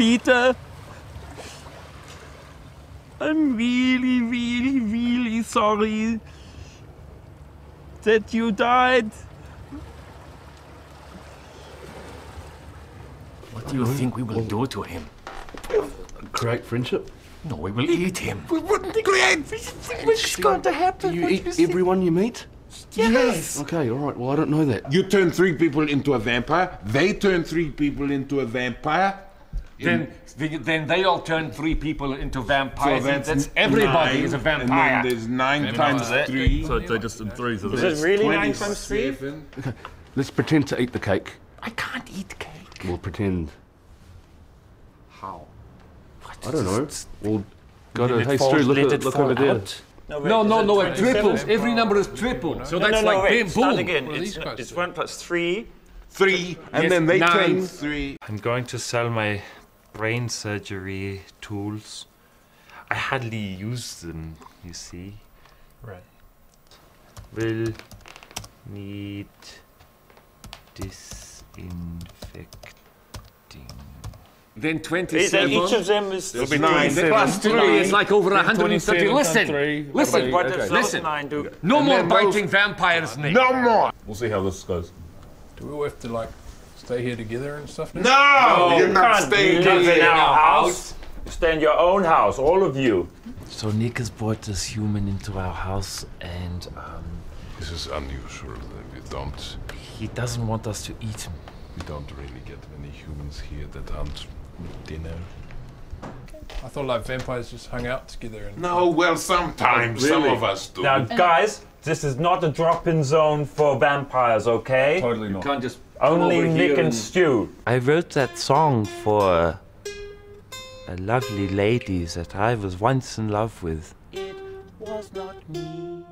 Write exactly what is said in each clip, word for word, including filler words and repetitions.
Peter. I'm really, really, really sorry that you died. What do you think we will do to him? Create friendship? No, we will eat him. We wouldn't create friendship. It's going to happen. Do you eat everyone you meet? Yes. yes. Okay, all right. Well, I don't know that. You turn three people into a vampire. They turn three people into a vampire. Then, in... then they all turn three people into vampires. So that's, that's everybody nine, is a vampire. And then there's nine Remember times that? three. So they just in threes of this. Is it really nine times three? Okay, let's pretend to eat the cake. I can't eat cake. We'll pretend. How? What? I don't know. We'll go to. Hey, Stu, look, it, look over out? there. No, wait, no, no, no, it triples. Every number is tripled. So that's no, no, like no, wait, boom. Start again. It's, it's one plus three. Three, and yes, then they turn three. I'm going to sell my brain surgery tools. I hardly use them, you see. Right. Will need disinfecting. Then twenty-seven. Each of them is three. Nine. Plus three. Nine. It's like over one hundred thirty. Listen, three, listen, three. What okay. listen. Nine do? No and more biting most... vampires, Nick. No more. We'll see how this goes. Do we all have to like stay here together and stuff? Now? No, no, you're not staying here in our house. Stay in your own house, all of you. So Nick has brought this human into our house, and um, this is unusual. We don't. He doesn't want us to eat him. We don't really get many humans here that aren't. Dinner. I thought like vampires just hung out together. And no, well, sometimes really? some of us do. Now, guys, this is not a drop-in zone for vampires, okay? Totally not. You can't just only Nick and, and Stu. I wrote that song for a lovely lady that I was once in love with. It was not me.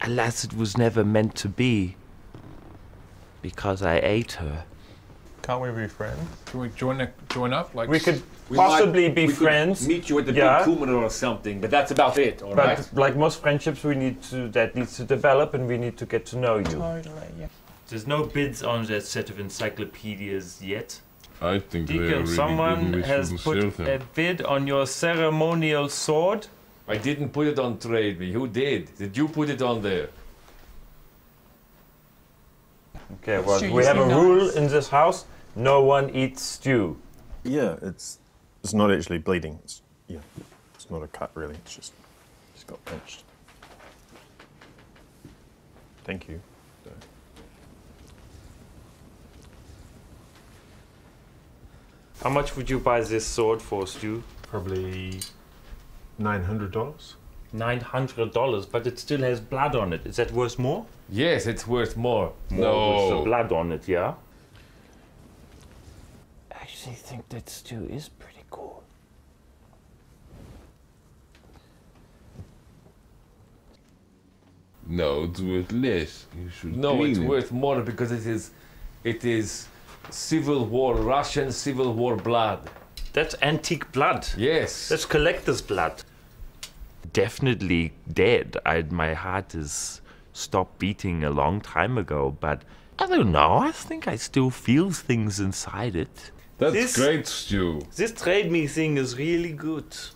Alas, it was never meant to be, because I ate her. Can't we be friends? Can we join a, join up? Like we could we possibly might, be we friends. Could meet you at the yeah. big or something, but that's about it. All but right. like most friendships, we need to that needs to develop, and we need to get to know you. Totally. Yeah. There's no bids on that set of encyclopedias yet. I think Deacon, they really someone has put a bid on your ceremonial sword. I didn't put it on Trade Me. Who did? Did you put it on there? Okay. Well, we have a rule in this house. No one eats stew. Yeah, it's it's not actually bleeding. It's, yeah, it's not a cut really. It's just just got pinched. Thank you. How much would you buy this sword for, Stu? Probably nine hundred dollars. Nine hundred dollars, but it still has blood on it. Is that worth more? Yes, it's worth more. More no. with the blood on it, yeah. I actually think that stew is pretty cool. No, it's worth less. You should no, it's it. worth more because it is, it is Civil War, Russian Civil War blood. That's antique blood. Yes. That's collector's blood. Definitely dead. I, my heart has stopped beating a long time ago, but I don't know. I think I still feel things inside it. That's this, great, Stu. This Trade Me thing is really good.